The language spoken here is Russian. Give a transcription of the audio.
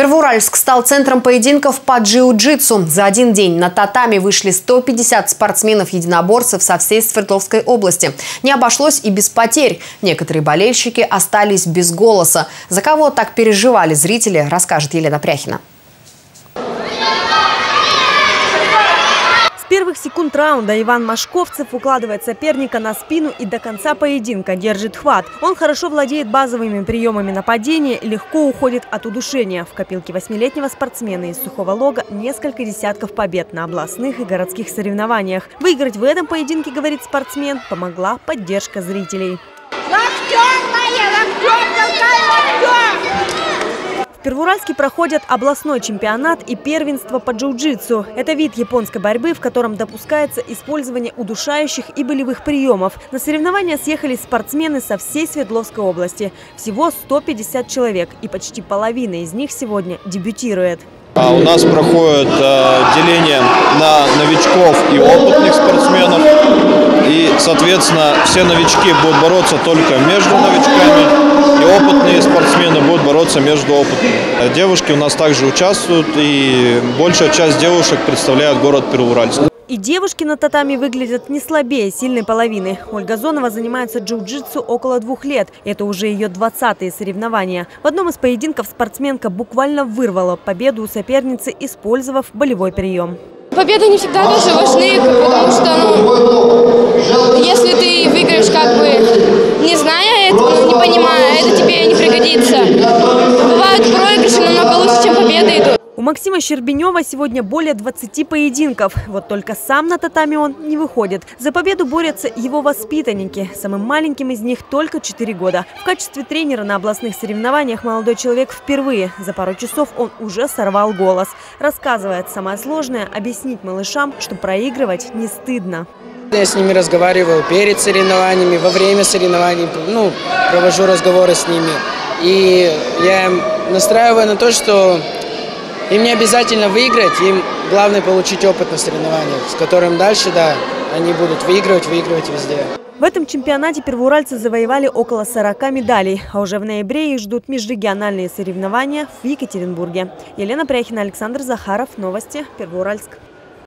Первоуральск стал центром поединков по джиу-джитсу. За один день на татами вышли 150 спортсменов-единоборцев со всей Свердловской области. Не обошлось и без потерь. Некоторые болельщики остались без голоса. За кого так переживали зрители, расскажет Елена Пряхина. С первых секунд раунда Иван Машковцев укладывает соперника на спину и до конца поединка держит хват. Он хорошо владеет базовыми приемами нападения и легко уходит от удушения. В копилке 8-летнего спортсмена из Сухого Лога несколько десятков побед на областных и городских соревнованиях. Выиграть в этом поединке, говорит спортсмен, помогла поддержка зрителей. В Первоуральске проходят областной чемпионат и первенство по джиу-джитсу. Это вид японской борьбы, в котором допускается использование удушающих и болевых приемов. На соревнования съехались спортсмены со всей Свердловской области. Всего 150 человек, и почти половина из них сегодня дебютирует. У нас проходит деление на новичков и опытных спортсменов. И, соответственно, все новички будут бороться только между новичками, и опытные спортсмены будут бороться между опытными. Девушки у нас также участвуют, и большая часть девушек представляет город Первоуральск. И девушки на татами выглядят не слабее сильной половины. Ольга Зонова занимается джиу-джитсу около 2 лет. Это уже ее 20-е соревнования. В одном из поединков спортсменка буквально вырвала победу у соперницы, использовав болевой прием. Победы не всегда даже важны, потому что, если ты выиграешь как бы не зная этого, не понимая, это тебе не пригодится. Бывают проигрыши намного лучше, чем победы идут. У Максима Щербенева сегодня более 20 поединков. Вот только сам на татами он не выходит. За победу борются его воспитанники. Самым маленьким из них только 4 года. В качестве тренера на областных соревнованиях молодой человек впервые. За пару часов он уже сорвал голос. Рассказывает, самое сложное – объяснить малышам, что проигрывать не стыдно. Я с ними разговаривал перед соревнованиями, во время соревнований. Провожу разговоры с ними. И я настраиваю на то, что... им не обязательно выиграть, им главное получить опыт на соревнованиях, с которым дальше, они будут выигрывать везде. В этом чемпионате первоуральцы завоевали около 40 медалей, а уже в ноябре их ждут межрегиональные соревнования в Екатеринбурге. Елена Пряхина, Александр Захаров, новости, Первоуральск.